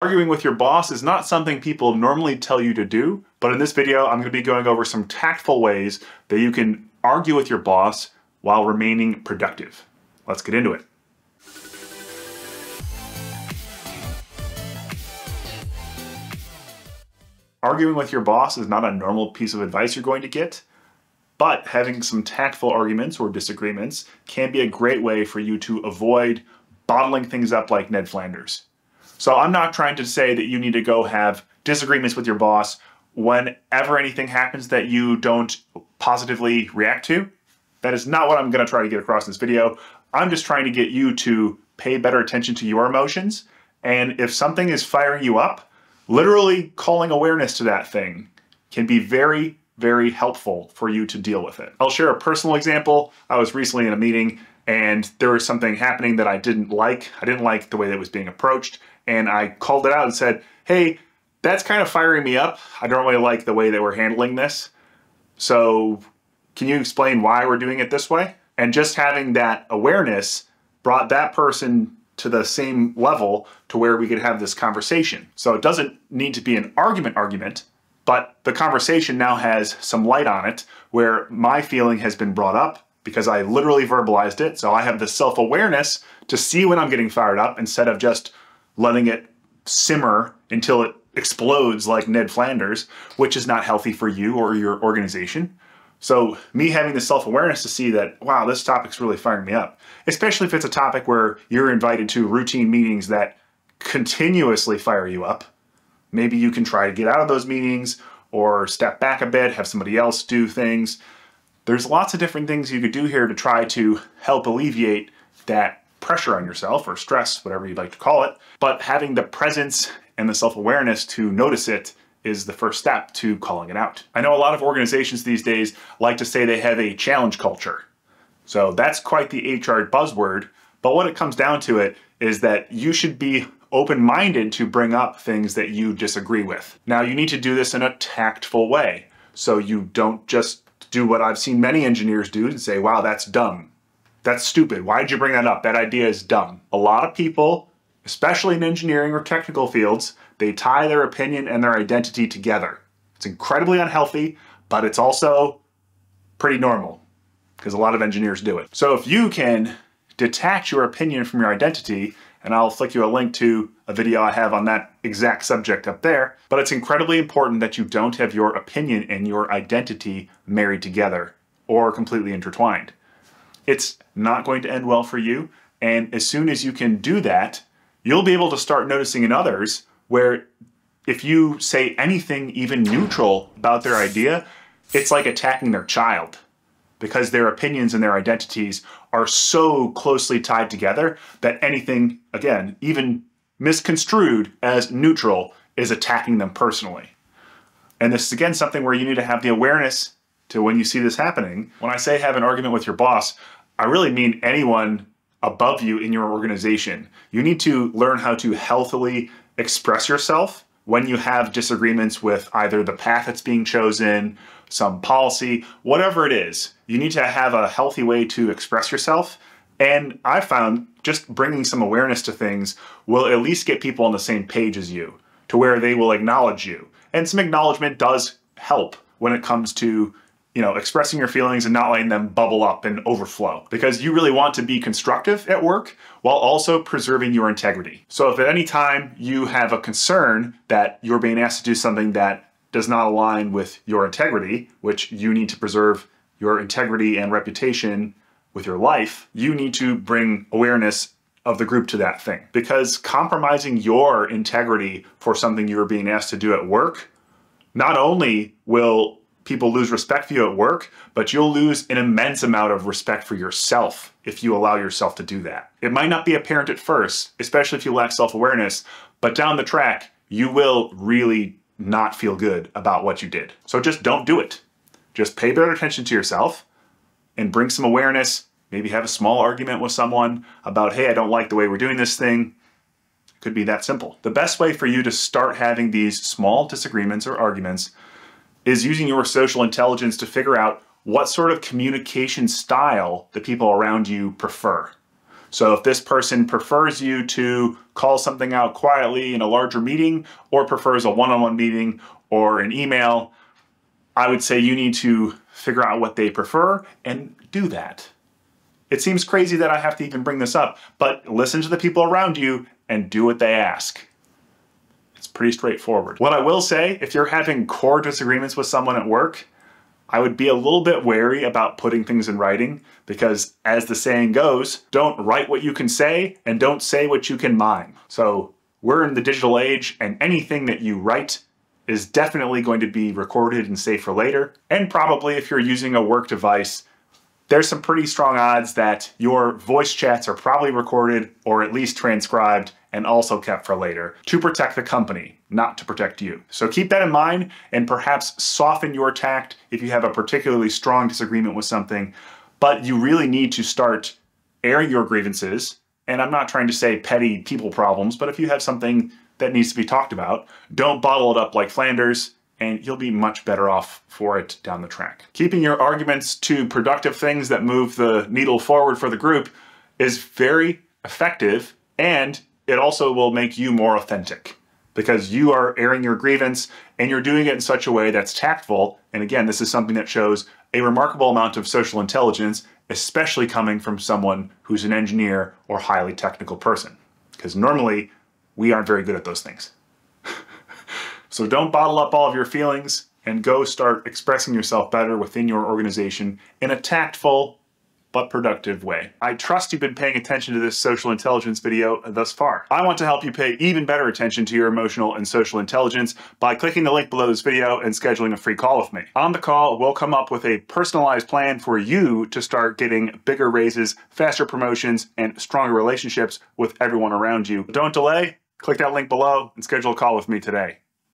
Arguing with your boss is not something people normally tell you to do, but in this video, I'm going to be going over some tactful ways that you can argue with your boss while remaining productive. Let's get into it. Arguing with your boss is not a normal piece of advice you're going to get, but having some tactful arguments or disagreements can be a great way for you to avoid bottling things up like Ned Flanders. So I'm not trying to say that you need to go have disagreements with your boss whenever anything happens that you don't positively react to. That is not what I'm going to try to get across in this video. I'm just trying to get you to pay better attention to your emotions. And if something is firing you up, literally calling awareness to that thing can be very, very helpful for you to deal with it. I'll share a personal example. I was recently in a meeting and there was something happening that I didn't like. I didn't like the way that it was being approached. And I called it out and said, hey, that's kind of firing me up. I don't really like the way that we're handling this. So can you explain why we're doing it this way? And just having that awareness brought that person to the same level to where we could have this conversation. So it doesn't need to be an argument, but the conversation now has some light on it where my feeling has been brought up because I literally verbalized it. So I have the self-awareness to see when I'm getting fired up instead of just letting it simmer until it explodes like Ned Flanders, which is not healthy for you or your organization. So me having the self-awareness to see that, wow, this topic's really firing me up, especially if it's a topic where you're invited to routine meetings that continuously fire you up. Maybe you can try to get out of those meetings or step back a bit, have somebody else do things. There's lots of different things you could do here to try to help alleviate that pressure on yourself or stress, whatever you'd like to call it. But having the presence and the self-awareness to notice it is the first step to calling it out. I know a lot of organizations these days like to say they have a challenge culture. So that's quite the HR buzzword. But what it comes down to it is that you should be open-minded to bring up things that you disagree with. Now you need to do this in a tactful way. So you don't just do what I've seen many engineers do and say, wow, that's dumb. That's stupid. Why did you bring that up? That idea is dumb. A lot of people, especially in engineering or technical fields, they tie their opinion and their identity together. It's incredibly unhealthy, but it's also pretty normal because a lot of engineers do it. So if you can detach your opinion from your identity, and I'll flick you a link to a video I have on that exact subject up there, but it's incredibly important that you don't have your opinion and your identity married together or completely intertwined. It's not going to end well for you. And as soon as you can do that, you'll be able to start noticing in others where if you say anything even neutral about their idea, it's like attacking their child because their opinions and their identities are so closely tied together that anything, again, even misconstrued as neutral is attacking them personally. And this is, again, something where you need to have the awareness to when you see this happening. When I say have an argument with your boss, I really mean anyone above you in your organization. You need to learn how to healthily express yourself when you have disagreements with either the path that's being chosen, some policy, whatever it is. You need to have a healthy way to express yourself. And I found just bringing some awareness to things will at least get people on the same page as you to where they will acknowledge you. And some acknowledgement does help when it comes to expressing your feelings and not letting them bubble up and overflow, because you really want to be constructive at work while also preserving your integrity. So if at any time you have a concern that you're being asked to do something that does not align with your integrity, which you need to preserve your integrity and reputation with your life, you need to bring awareness of the group to that thing, because compromising your integrity for something you're being asked to do at work, not only will people lose respect for you at work, but you'll lose an immense amount of respect for yourself if you allow yourself to do that. It might not be apparent at first, especially if you lack self-awareness, but down the track, you will really not feel good about what you did. So just don't do it. Just pay better attention to yourself and bring some awareness. Maybe have a small argument with someone about, hey, I don't like the way we're doing this thing. It could be that simple. The best way for you to start having these small disagreements or arguments is using your social intelligence to figure out what sort of communication style the people around you prefer. So if this person prefers you to call something out quietly in a larger meeting, or prefers a one-on-one meeting or an email, I would say you need to figure out what they prefer and do that. It seems crazy that I have to even bring this up, but listen to the people around you and do what they ask. It's pretty straightforward. What I will say, if you're having core disagreements with someone at work, I would be a little bit wary about putting things in writing, because as the saying goes, don't write what you can say and don't say what you can mime. So we're in the digital age, and anything that you write is definitely going to be recorded and saved for later. And probably if you're using a work device, there's some pretty strong odds that your voice chats are probably recorded or at least transcribed and also kept for later to protect the company, not to protect you. So keep that in mind and perhaps soften your tact if you have a particularly strong disagreement with something, but you really need to start airing your grievances. And I'm not trying to say petty people problems, but if you have something that needs to be talked about, don't bottle it up like Flanders, and you'll be much better off for it down the track. Keeping your arguments to productive things that move the needle forward for the group is very effective, and it also will make you more authentic because you are airing your grievance and you're doing it in such a way that's tactful. And again, this is something that shows a remarkable amount of social intelligence, especially coming from someone who's an engineer or highly technical person, because normally we aren't very good at those things. So don't bottle up all of your feelings and go start expressing yourself better within your organization in a tactful but productive way. I trust you've been paying attention to this social intelligence video thus far. I want to help you pay even better attention to your emotional and social intelligence by clicking the link below this video and scheduling a free call with me. On the call, we'll come up with a personalized plan for you to start getting bigger raises, faster promotions, and stronger relationships with everyone around you. Don't delay, click that link below and schedule a call with me today.